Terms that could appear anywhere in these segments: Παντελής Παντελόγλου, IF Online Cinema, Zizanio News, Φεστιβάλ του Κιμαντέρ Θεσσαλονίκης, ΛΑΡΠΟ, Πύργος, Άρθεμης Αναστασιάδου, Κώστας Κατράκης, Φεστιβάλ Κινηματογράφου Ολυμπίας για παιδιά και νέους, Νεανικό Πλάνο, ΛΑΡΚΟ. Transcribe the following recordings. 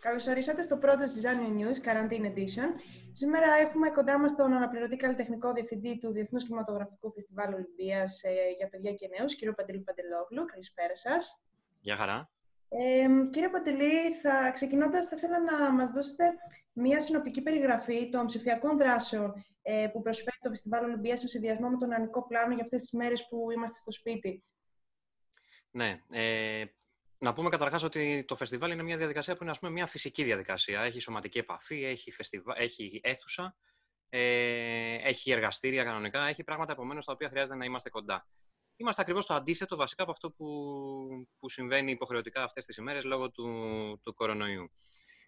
Καλώς ορίσατε στο πρώτο Zizanio News, Quarantine Edition. Σήμερα έχουμε κοντά μας τον αναπληρωτή καλλιτεχνικό διευθυντή του Διεθνούς Κινηματογραφικού Φεστιβάλ Ολυμπίας για παιδιά και νέους, κύριο Παντελή Παντελόγλου. Καλησπέρα σας. Γεια χαρά. Κύριε Παντελή, ξεκινώντας, θα ήθελα να μας δώσετε μια συνοπτική περιγραφή των ψηφιακών δράσεων που προσφέρει το Φεστιβάλ Ολυμπίας σε συνδυασμό με τον Νεανικό Πλάνο για αυτές τις μέρες που είμαστε στο σπίτι. Ναι. Να πούμε καταρχάς ότι το φεστιβάλ είναι μια διαδικασία που είναι, ας πούμε, μια φυσική διαδικασία. Έχει σωματική επαφή, έχει αίθουσα, έχει εργαστήρια κανονικά, έχει πράγματα επομένως τα οποία χρειάζεται να είμαστε κοντά. Είμαστε ακριβώς το αντίθετο βασικά από αυτό που συμβαίνει υποχρεωτικά αυτές τις ημέρες λόγω του κορονοϊού.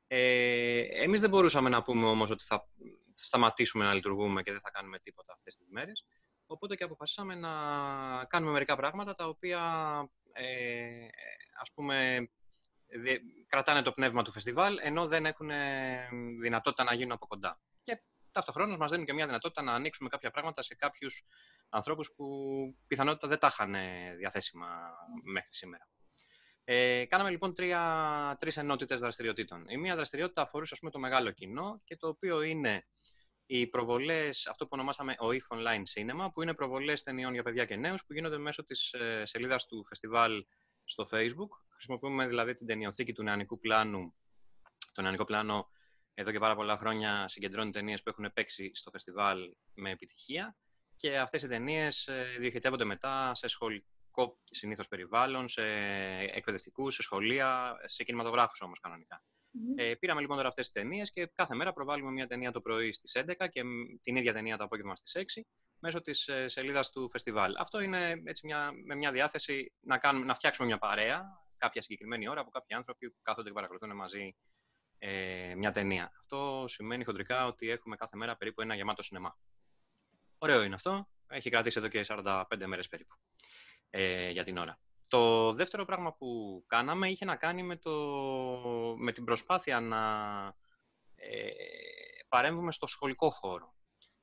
Εμείς δεν μπορούσαμε να πούμε όμως ότι θα σταματήσουμε να λειτουργούμε και δεν θα κάνουμε τίποτα αυτές τις ημέρες. Οπότε και αποφασίσαμε να κάνουμε μερικά πράγματα τα οποία ας πούμε κρατάνε το πνεύμα του φεστιβάλ ενώ δεν έχουν δυνατότητα να γίνουν από κοντά. Και ταυτοχρόνως μας δίνουν και μια δυνατότητα να ανοίξουμε κάποια πράγματα σε κάποιους ανθρώπους που πιθανότητα δεν τα είχαν διαθέσιμα μέχρι σήμερα. Κάναμε λοιπόν τρεις ενότητες δραστηριοτήτων. Η μία δραστηριότητα αφορούσε, ας πούμε, το μεγάλο κοινό και το οποίο είναι οι προβολές, αυτό που ονομάσαμε IF Online Cinema, που είναι προβολές ταινιών για παιδιά και νέους που γίνονται μέσω της σελίδας του φεστιβάλ στο Facebook. Χρησιμοποιούμε δηλαδή την ταινιοθήκη του Νεανικού Πλάνου. Το Νεανικό Πλάνο εδώ και πάρα πολλά χρόνια συγκεντρώνει ταινίες που έχουν παίξει στο φεστιβάλ με επιτυχία και αυτές οι ταινίες διοχετεύονται μετά σε σχολικό συνήθως περιβάλλον, σε εκπαιδευτικούς, σε σχολεία, σε κινηματογράφους όμως κανονικά. Πήραμε λοιπόν τώρα αυτές τις ταινίες και κάθε μέρα προβάλλουμε μια ταινία το πρωί στις 11 και την ίδια ταινία το απόγευμα στις 6 μέσω της σελίδας του φεστιβάλ. Αυτό είναι έτσι με μια διάθεση να φτιάξουμε μια παρέα κάποια συγκεκριμένη ώρα από κάποιοι άνθρωποι που κάθονται και παρακολουθούν μαζί μια ταινία. Αυτό σημαίνει χοντρικά ότι έχουμε κάθε μέρα περίπου ένα γεμάτο σινεμά. Ωραίο είναι αυτό. Έχει κρατήσει εδώ και 45 μέρες περίπου για την ώρα. Το δεύτερο πράγμα που κάναμε είχε να κάνει με την προσπάθεια να παρέμβουμε στο σχολικό χώρο.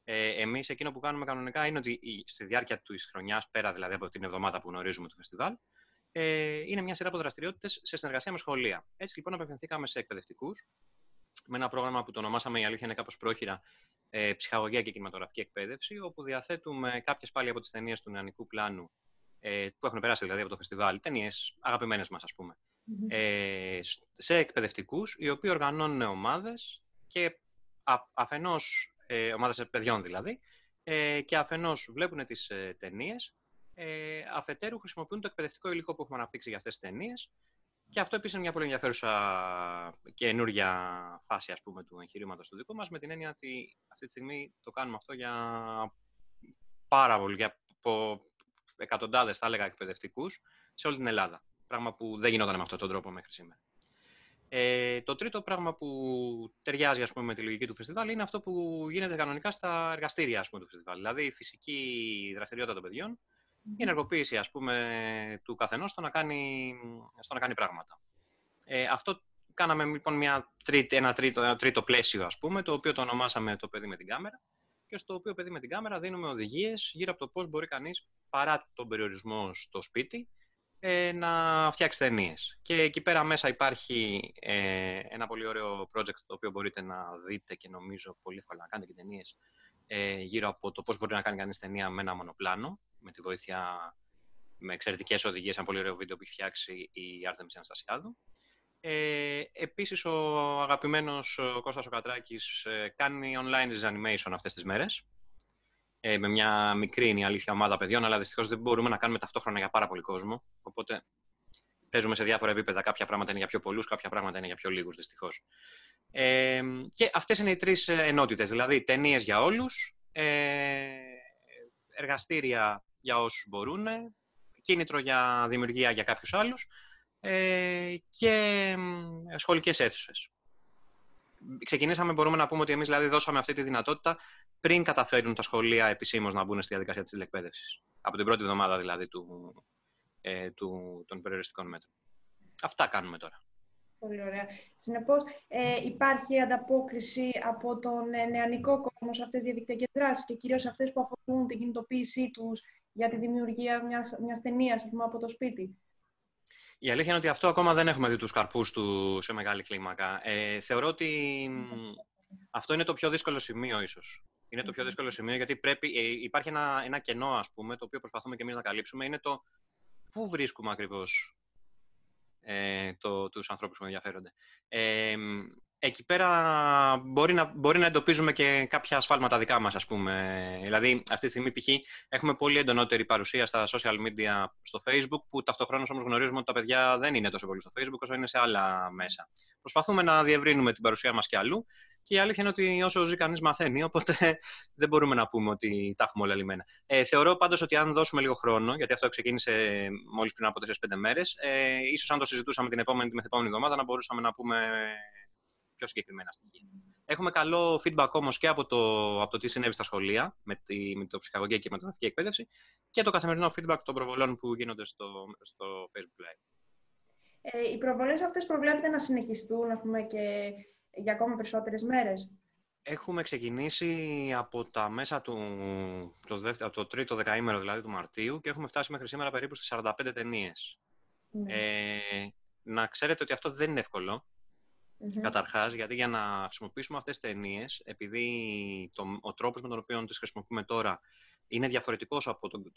Εμείς εκείνο που κάνουμε κανονικά είναι ότι στη διάρκεια της χρονιάς, πέρα δηλαδή από την εβδομάδα που γνωρίζουμε του φεστιβάλ, είναι μια σειρά από δραστηριότητες σε συνεργασία με σχολεία. Έτσι λοιπόν απευθυνθήκαμε σε εκπαιδευτικούς, με ένα πρόγραμμα που το ονομάσαμε, η αλήθεια είναι κάπως πρόχειρα, ψυχαγωγία και κινηματογραφική εκπαίδευση, όπου διαθέτουμε κάποιες πάλι από τις ταινίες του Νεανικού Πλάνου που έχουν περάσει δηλαδή από το φεστιβάλ, ταινίες αγαπημένες μας, ας πούμε, σε εκπαιδευτικούς, οι οποίοι οργανώνουν ομάδες, και αφενός ομάδες παιδιών δηλαδή, και αφενός βλέπουν τις ταινίες, αφετέρου χρησιμοποιούν το εκπαιδευτικό υλικό που έχουμε αναπτύξει για αυτές τις ταινίες, και αυτό επίσης είναι μια πολύ ενδιαφέρουσα καινούργια φάση, ας πούμε, του εγχειρήματος του δικού μας, με την έννοια ότι αυτή τη στιγμή το κάνουμε αυτό για πάρα πολύ, για εκατοντάδες, θα έλεγα, εκπαιδευτικούς σε όλη την Ελλάδα. Πράγμα που δεν γινόταν με αυτόν τον τρόπο μέχρι σήμερα. Το τρίτο πράγμα που ταιριάζει, ας πούμε, με τη λογική του φεστιβάλ είναι αυτό που γίνεται κανονικά στα εργαστήρια, ας πούμε, του φεστιβάλ. Δηλαδή η φυσική δραστηριότητα των παιδιών, η ενεργοποίηση, ας πούμε, του καθενός στο να κάνει πράγματα. Αυτό κάναμε λοιπόν ένα τρίτο πλαίσιο, ας πούμε, το οποίο το ονομάσαμε το παιδί με την κάμερα. Και στο οποίο παιδί με την κάμερα δίνουμε οδηγίες γύρω από το πώς μπορεί κανείς, παρά τον περιορισμό στο σπίτι, να φτιάξει ταινίες. Και εκεί πέρα μέσα υπάρχει ένα πολύ ωραίο project το οποίο μπορείτε να δείτε και νομίζω πολύ εύκολα να κάνετε και ταινίες γύρω από το πώς μπορεί να κάνει κανείς ταινία με ένα μονοπλάνο, με τη βοήθεια, με εξαιρετικές οδηγίες, ένα πολύ ωραίο βίντεο που έχει φτιάξει η Άρθεμης Αναστασιάδου. Επίσης, ο αγαπημένος Κώστας ο Κατράκης κάνει online animation αυτές τις μέρες. Με μια μικρή, είναι η αλήθεια, ομάδα παιδιών, αλλά δυστυχώς δεν μπορούμε να κάνουμε ταυτόχρονα για πάρα πολύ κόσμο. Οπότε παίζουμε σε διάφορα επίπεδα. Κάποια πράγματα είναι για πιο πολλούς, κάποια πράγματα είναι για πιο λίγους, δυστυχώς. Και αυτές είναι οι τρεις ενότητες. Δηλαδή, ταινίες για όλους, εργαστήρια για όσους μπορούν, κίνητρο για δημιουργία για κάποιους άλλους. και σχολικές αίθουσες. Ξεκινήσαμε, μπορούμε να πούμε ότι εμείς δηλαδή δώσαμε αυτή τη δυνατότητα πριν καταφέρουν τα σχολεία επισήμως να μπουν στη διαδικασία της τηλεκπαίδευσης. Από την πρώτη εβδομάδα δηλαδή των περιοριστικών μέτρων. Αυτά κάνουμε τώρα. Πολύ ωραία. Συνεπώς, υπάρχει ανταπόκριση από τον νεανικό κόσμο σε αυτές τις διαδικτυακές δράσεις και κυρίως αυτές που αφορούν την κινητοποίησή τους για τη δημιουργία μιας ταινίας από το σπίτι. Η αλήθεια είναι ότι αυτό ακόμα δεν έχουμε δει τους καρπούς του σε μεγάλη κλίμακα. Θεωρώ ότι αυτό είναι το πιο δύσκολο σημείο ίσως. Είναι το πιο δύσκολο σημείο γιατί υπάρχει ένα κενό, ας πούμε, το οποίο προσπαθούμε και εμείς να καλύψουμε. Είναι το πού βρίσκουμε ακριβώς τους ανθρώπους που ενδιαφέρονται. Εκεί πέρα μπορεί να εντοπίζουμε και κάποια ασφάλματα δικά μας, ας πούμε. Δηλαδή, αυτή τη στιγμή, π.χ., έχουμε πολύ εντονότερη παρουσία στα social media, στο Facebook, που ταυτοχρόνως όμως γνωρίζουμε ότι τα παιδιά δεν είναι τόσο πολύ στο Facebook όσο είναι σε άλλα μέσα. Προσπαθούμε να διευρύνουμε την παρουσία μας και αλλού. Και η αλήθεια είναι ότι όσο ζει κανείς μαθαίνει, οπότε δεν μπορούμε να πούμε ότι τα έχουμε όλα λυμμένα. Θεωρώ πάντως ότι αν δώσουμε λίγο χρόνο, γιατί αυτό ξεκίνησε μόλις πριν από 4-5 μέρες, ίσως αν το συζητούσαμε την επόμενη εβδομάδα να μπορούσαμε να πούμε πιο συγκεκριμένα στοιχεία. Έχουμε καλό feedback όμως και από το τι συνέβη στα σχολεία, με το ψυχαγωγία και με την ατομική εκπαίδευση, και το καθημερινό feedback των προβολών που γίνονται στο Facebook Live. Οι προβολές αυτές προβλέπεται να συνεχιστούν, ας πούμε, και για ακόμα περισσότερες μέρες. Έχουμε ξεκινήσει από τα μέσα από το τρίτο δεκαήμερο δηλαδή του Μαρτίου και έχουμε φτάσει μέχρι σήμερα περίπου στις 45 ταινίες. Mm-hmm. Να ξέρετε ότι αυτό δεν είναι εύκολο. Mm-hmm. Καταρχάς, γιατί για να χρησιμοποιήσουμε αυτές τις ταινίες, επειδή ο τρόπος με τον οποίο τις χρησιμοποιούμε τώρα είναι διαφορετικός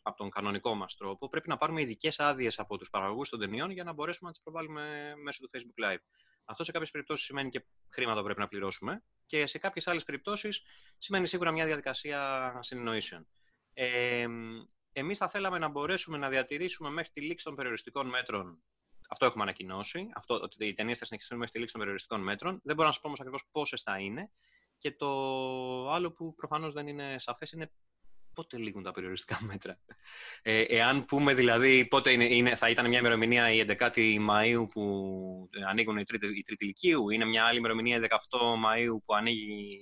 από τον κανονικό μας τρόπο, πρέπει να πάρουμε ειδικές άδειες από τους παραγωγούς των ταινιών για να μπορέσουμε να τις προβάλλουμε μέσω του Facebook Live. Αυτό σε κάποιες περιπτώσεις σημαίνει και χρήματα που πρέπει να πληρώσουμε και σε κάποιες άλλες περιπτώσεις σημαίνει σίγουρα μια διαδικασία συνεννοήσεων. Εμείς θα θέλαμε να μπορέσουμε να διατηρήσουμε μέχρι τη λήξη των περιοριστικών μέτρων. Αυτό έχουμε ανακοινώσει, ότι οι ταινίες θα συνεχιστούν μέχρι τη λήξη των περιοριστικών μέτρων. Δεν μπορώ να σας πω όμως ακριβώς πόσες θα είναι. Και το άλλο που προφανώς δεν είναι σαφές είναι πότε λήγουν τα περιοριστικά μέτρα. Εάν πούμε δηλαδή πότε θα ήταν μια ημερομηνία η 11η Μαΐου που ανοίγουν οι τρίτη Λυκείου, είναι μια άλλη ημερομηνία η 18 Μαΐου που ανοίγει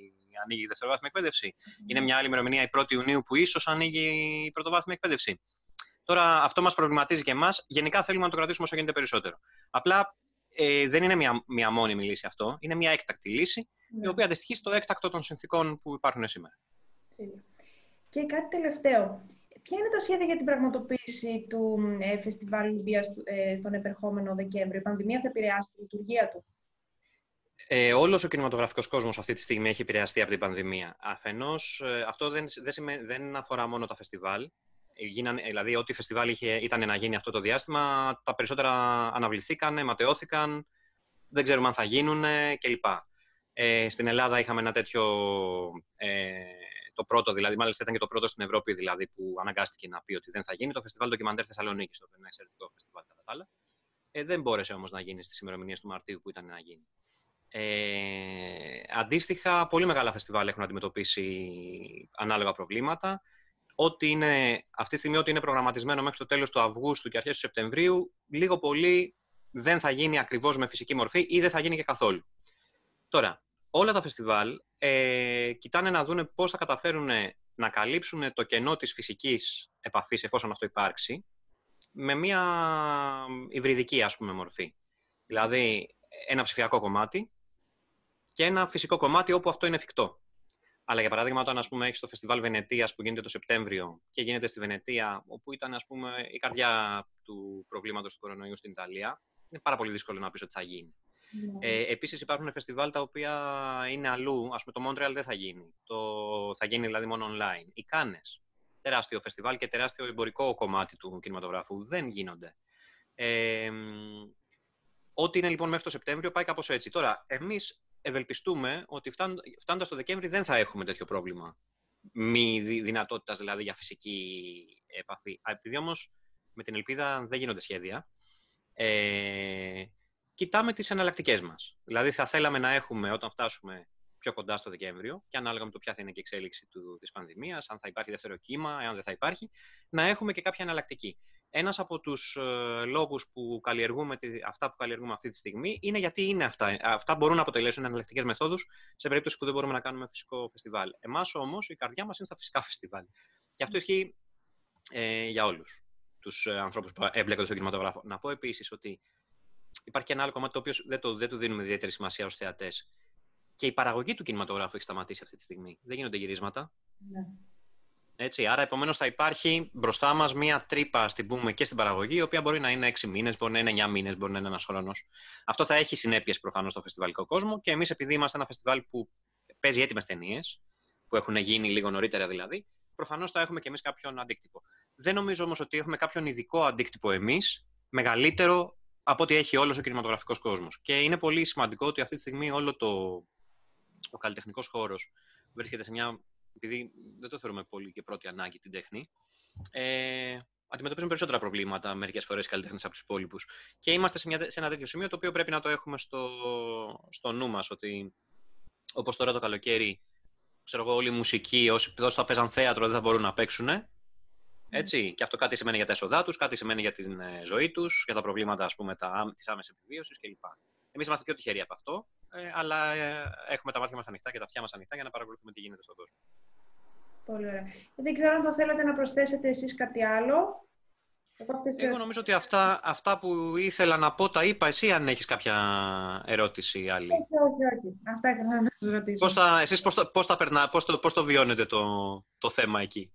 η δευτεροβάθμια εκπαίδευση, είναι μια άλλη ημερομηνία η 1η Ιουνίου που ίσως ανοίγει η πρωτοβάθμια εκπαίδευση. Τώρα αυτό μας προβληματίζει και εμάς. Γενικά θέλουμε να το κρατήσουμε όσο γίνεται περισσότερο. Απλά δεν είναι μια μόνιμη λύση αυτό. Είναι μια έκτακτη λύση, η οποία αντιστοιχεί στο έκτακτο των συνθήκων που υπάρχουν σήμερα. Και κάτι τελευταίο. Ποια είναι τα σχέδια για την πραγματοποίηση του Φεστιβάλ Ολυμπίας τον επερχόμενο Δεκέμβριο? Η πανδημία θα επηρεάσει τη λειτουργία του? Όλος ο κινηματογραφικός κόσμος αυτή τη στιγμή έχει επηρεαστεί από την πανδημία. Αφενός, αυτό δεν αφορά μόνο τα φεστιβάλ. Δηλαδή, ό,τι φεστιβάλ ήταν να γίνει αυτό το διάστημα, τα περισσότερα αναβληθήκανε, ματαιώθηκαν, δεν ξέρουμε αν θα γίνουν κλπ. Στην Ελλάδα είχαμε ένα τέτοιο, το πρώτο δηλαδή, μάλιστα ήταν και το πρώτο στην Ευρώπη δηλαδή, που αναγκάστηκε να πει ότι δεν θα γίνει, το Φεστιβάλ του Κιμαντέρ Θεσσαλονίκης, το οποίο είναι ένα εξαιρετικό φεστιβάλ κατά τα άλλα. Δεν μπόρεσε όμως να γίνει στις ημερομηνίες του Μαρτίου που ήταν να γίνει. Αντίστοιχα, πολύ μεγάλα φεστιβάλ έχουν αντιμετωπίσει ανάλογα προβλήματα. Αυτή τη στιγμή, ό,τι είναι προγραμματισμένο μέχρι το τέλος του Αυγούστου και αρχές του Σεπτεμβρίου, λίγο πολύ δεν θα γίνει ακριβώς με φυσική μορφή ή δεν θα γίνει και καθόλου. Τώρα, όλα τα φεστιβάλ κοιτάνε να δουν πώς θα καταφέρουν να καλύψουν το κενό της φυσικής επαφής, εφόσον αυτό υπάρξει, με μια υβριδική, ας πούμε, μορφή. Δηλαδή, ένα ψηφιακό κομμάτι και ένα φυσικό κομμάτι όπου αυτό είναι εφικτό. Αλλά για παράδειγμα, όταν έχεις το Φεστιβάλ Βενετίας που γίνεται το Σεπτέμβριο και γίνεται στη Βενετία, όπου ήταν ας πούμε, η καρδιά του προβλήματος του κορονοϊού στην Ιταλία, είναι πάρα πολύ δύσκολο να πεις ότι θα γίνει. Yeah. Επίσης, υπάρχουν φεστιβάλ τα οποία είναι αλλού. Ας πούμε, το Μόντρεαλ δεν θα γίνει. Θα γίνει δηλαδή μόνο online. Οι Κάνες, τεράστιο φεστιβάλ και τεράστιο εμπορικό κομμάτι του κινηματογράφου, δεν γίνονται. Ό,τι είναι λοιπόν μέχρι το Σεπτέμβριο πάει κάπως έτσι. Τώρα, εμείς ευελπιστούμε ότι φτάνοντας το Δεκέμβρη δεν θα έχουμε τέτοιο πρόβλημα. Μη δυνατότητας δηλαδή για φυσική επαφή. Επειδή όμως με την ελπίδα δεν γίνονται σχέδια, κοιτάμε τις εναλλακτικές μας. Δηλαδή θα θέλαμε να έχουμε όταν φτάσουμε πιο κοντά στο Δεκέμβριο και ανάλογα με το ποια θα είναι και η εξέλιξη της πανδημίας, αν θα υπάρχει δεύτερο κύμα, αν δεν θα υπάρχει, να έχουμε και κάποια εναλλακτική. Ένας από τους λόγους που καλλιεργούμε αυτά που καλλιεργούμε αυτή τη στιγμή είναι γιατί είναι αυτά. Αυτά μπορούν να αποτελέσουν εναλλακτικές μεθόδους σε περίπτωση που δεν μπορούμε να κάνουμε φυσικό φεστιβάλ. Εμάς όμως η καρδιά μας είναι στα φυσικά φεστιβάλ. Και αυτό ισχύει για όλους τους ανθρώπους που εμπλέκονται στον κινηματογράφο. Να πω επίσης ότι υπάρχει και ένα άλλο κομμάτι το οποίο δεν του δίνουμε ιδιαίτερη σημασία ως θεατές. Και η παραγωγή του κινηματογράφου έχει σταματήσει αυτή τη στιγμή. Δεν γίνονται γυρίσματα. Ναι. Έτσι, άρα, επομένως, θα υπάρχει μπροστά μας μία τρύπα στην πούμε και στην παραγωγή, η οποία μπορεί να είναι 6 μήνες, μπορεί να είναι 9 μήνες, μπορεί να είναι ένας χρόνος. Αυτό θα έχει συνέπειες προφανώς στο φεστιβάλικό κόσμο και εμείς, επειδή είμαστε ένα φεστιβάλ που παίζει έτοιμες ταινίες, που έχουν γίνει λίγο νωρίτερα δηλαδή, προφανώς θα έχουμε και εμείς κάποιον αντίκτυπο. Δεν νομίζω όμως ότι έχουμε κάποιον ειδικό αντίκτυπο εμείς, μεγαλύτερο από ό,τι έχει όλος ο κινηματογραφικός κόσμος. Και είναι πολύ σημαντικό ότι αυτή τη στιγμή όλο ο καλλιτεχνικός χώρος βρίσκεται σε μια. Επειδή δεν το θεωρούμε πολύ και πρώτη ανάγκη την τέχνη, αντιμετωπίζουν περισσότερα προβλήματα μερικές φορές οι καλλιτέχνες από τους υπόλοιπους. Και είμαστε σε ένα τέτοιο σημείο το οποίο πρέπει να το έχουμε στο νου μας. Ότι όπως τώρα το καλοκαίρι, ξέρω εγώ, όλοι οι μουσικοί, όσοι θα παίζαν θέατρο, δεν θα μπορούν να παίξουν. Έτσι. Και αυτό κάτι σημαίνει για τα έσοδά τους, κάτι σημαίνει για την ζωή τους, για τα προβλήματα της άμεσης επιβίωσης κλπ. Εμείς είμαστε πιο τυχεροί από αυτό, αλλά έχουμε τα μάτια μας ανοιχτά και τα αυτιά μας ανοιχτά για να παρακολουθούμε τι γίνεται στον κόσμο. Πολύ ωραία. Δεν ξέρω αν θα θέλατε να προσθέσετε εσείς κάτι άλλο. Εγώ νομίζω ότι αυτά που ήθελα να πω τα είπα. Εσύ, αν έχεις κάποια ερώτηση άλλη. Όχι. Αυτά ήθελα να σας ρωτήσω. Εσείς πώς το βιώνετε το θέμα εκεί.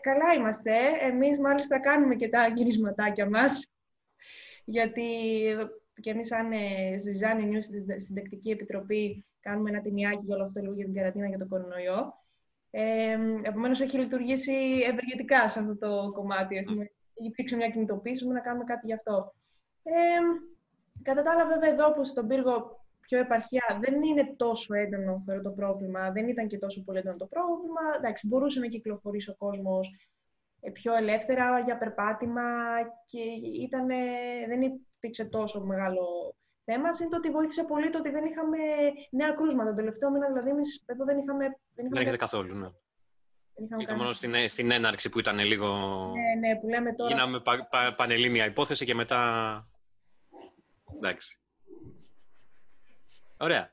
Καλά είμαστε. Εμείς μάλιστα κάνουμε και τα γυρισματάκια μας. Γιατί και εμείς, σαν Zizanio News, στην Συντακτική Επιτροπή, κάνουμε ένα ταινιάκι για όλο αυτό λίγο για την καραντίνα για τον κορονοϊό. Επομένως, έχει λειτουργήσει ευεργετικά σε αυτό το κομμάτι. Υπήρξε μια κινητοποίηση, να κάνουμε κάτι γι' αυτό. Κατά τα άλλα, βέβαια, εδώ που στον Πύργο, πιο επαρχιά, δεν είναι τόσο έντονο, θεωρώ, το πρόβλημα. Δεν ήταν και τόσο πολύ έντονο το πρόβλημα. Εντάξει, μπορούσε να κυκλοφορήσει ο κόσμος πιο ελεύθερα για περπάτημα και δεν υπήρξε τόσο μεγάλο θέμα. Είναι το ότι βοήθησε πολύ το ότι δεν είχαμε νέα κρούσματα. Τον τελευταίο μήνα, δηλαδή, εμείς εδώ δεν είχαμε καθόλου. Ναι. Ήταν μόνο στην έναρξη που ήταν λίγο. Ναι, που λέμε τώρα. Γίναμε πανελλήνια υπόθεση και μετά. Εντάξει. Ωραία.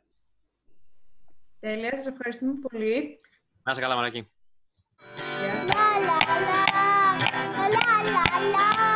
Τέλεια, σας ευχαριστούμε πολύ. Να είσαι καλά, Μαρακή. Γεια σας.